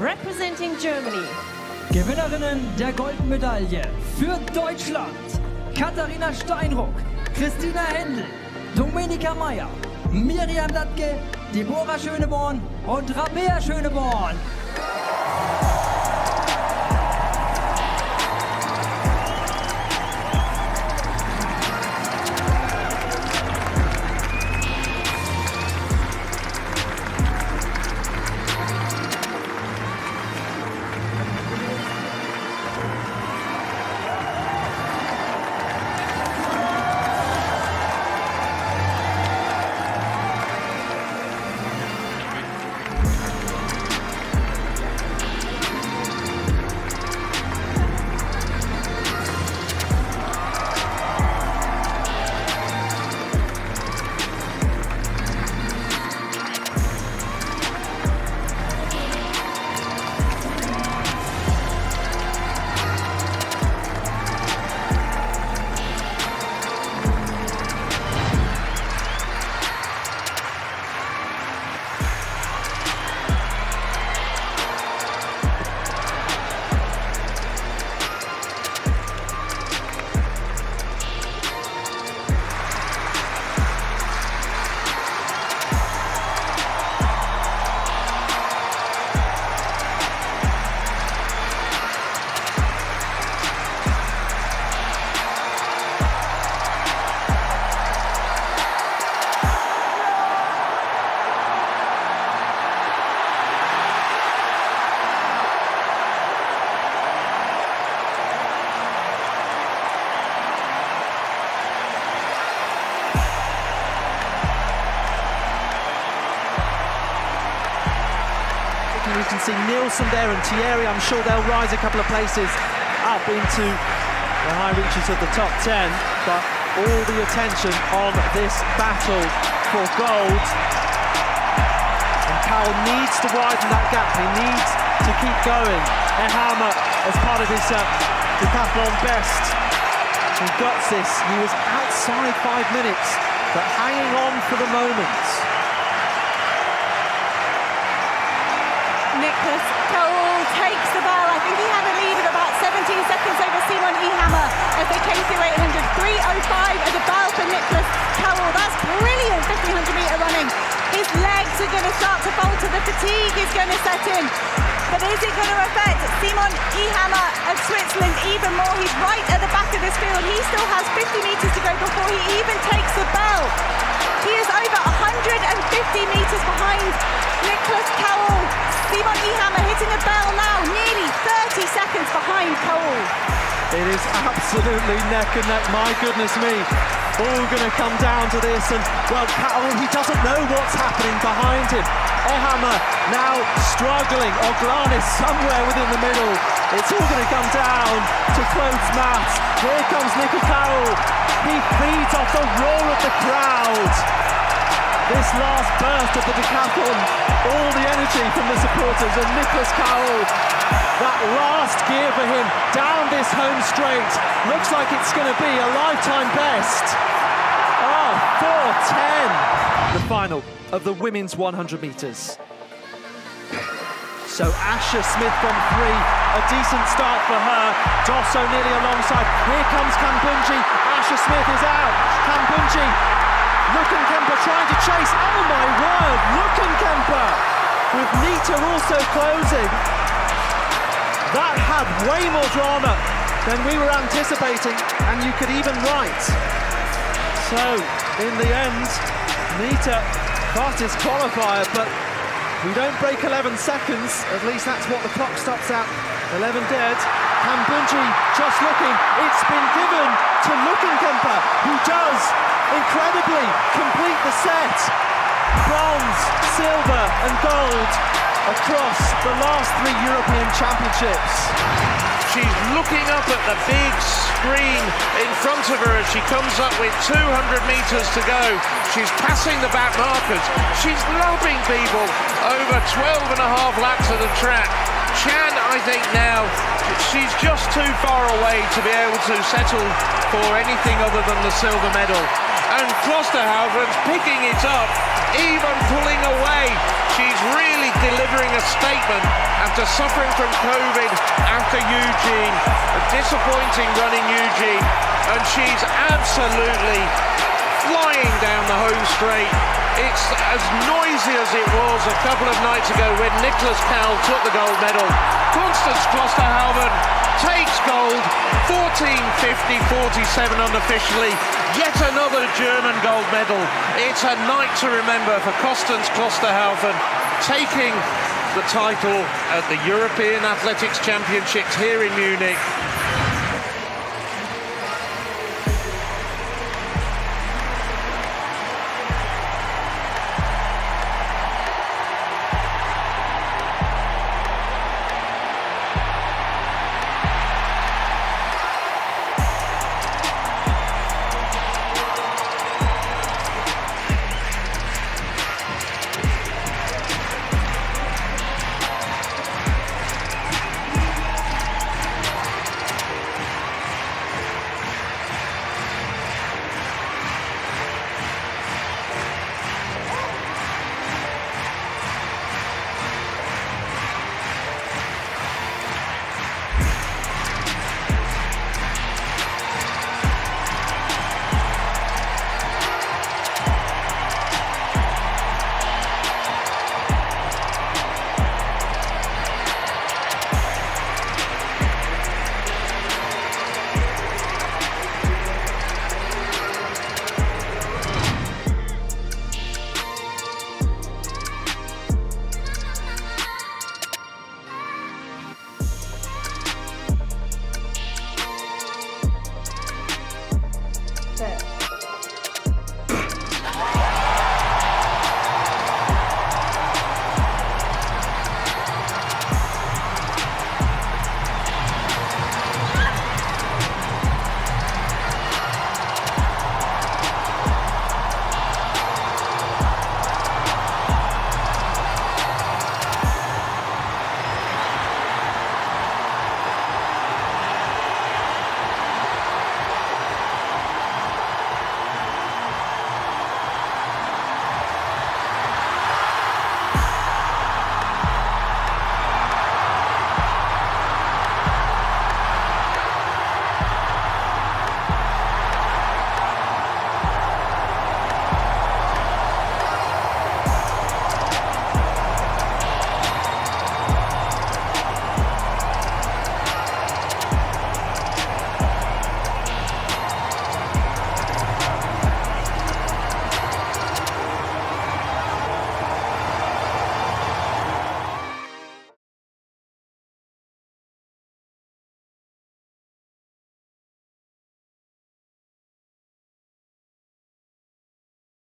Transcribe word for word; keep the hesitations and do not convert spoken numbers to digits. representing Germany. Gewinnerinnen der Goldmedaille für Deutschland: Katharina Steinruck, Christina Hendl, Domenika Meier, Miriam Lattke, Deborah Schöneborn und Rabea Schöneborn. You can see Nielsen there and Thierry. I'm sure they'll rise a couple of places up into the high reaches of the top ten, but all the attention on this battle for gold. And Powell needs to widen that gap, he needs to keep going. Ehammer, as part of his uh, decathlon best, he got this. He was outside five minutes, but hanging on for the moment. Niklas Kaul takes the ball. I think he had a lead of about seventeen seconds over Simon Ehammer as they came through eight hundred. three oh five at the ball for Niklas Kaul. That's brilliant fifteen hundred metre running. His legs are going to start to falter. The fatigue is going to set in. But is it going to affect Simon Ehammer of Switzerland even more? He's right at the back of this field. He still has fifty metres to go before he even takes the ball. He is over one hundred fifty metres behind Niklas Kaul. Simon Ehammer hitting a bell now, nearly thirty seconds behind Kaul. It is absolutely neck and neck, my goodness me. All going to come down to this, and well, Kaul, he doesn't know what's happening behind him. Ehammer now struggling, Oglan is somewhere within the middle. It's all going to come down to close match. Here comes Niklas Kaul. He feeds off the roar of the crowd. This last burst of the decathlon, all the energy from the supporters, and Niklas Kaul, that last gear for him, down this home straight, looks like it's going to be a lifetime best. Ah, four ten. The final of the women's one hundred metres. So Asher Smith from three, a decent start for her. Dosso nearly alongside. Here comes Kambunji. Asher Smith is out. Kambunji. Luckenkemper trying to chase. Oh my word! Luckenkemper with Nita also closing. That had way more drama than we were anticipating, and you could even write. So in the end, Nita fastest qualifier, but we don't break eleven seconds. At least that's what the clock stops at. eleven dead. Kambunji just looking. It's been given to Luckenkemper, who does incredibly complete the set. Bronze, silver and gold across the last three European Championships. She's looking up at the big screen in front of her as she comes up with two hundred metres to go. She's passing the back markers. She's lobbing people over twelve and a half laps of the track. Chan, I think now, she's just too far away to be able to settle for anything other than the silver medal. And Klosterhalfen's picking it up, even pulling away. She's really delivering a statement after suffering from COVID after Eugene. A disappointing run in Eugene, and she's absolutely flying down the home straight. It's as noisy as it was a couple of nights ago when Niklas Kaul took the gold medal. Konstanze Klosterhalfen takes gold, fourteen fifty forty-seven unofficially. Yet another German gold medal. It's a night to remember for Konstanze Klosterhalfen, taking the title at the European Athletics Championships here in Munich.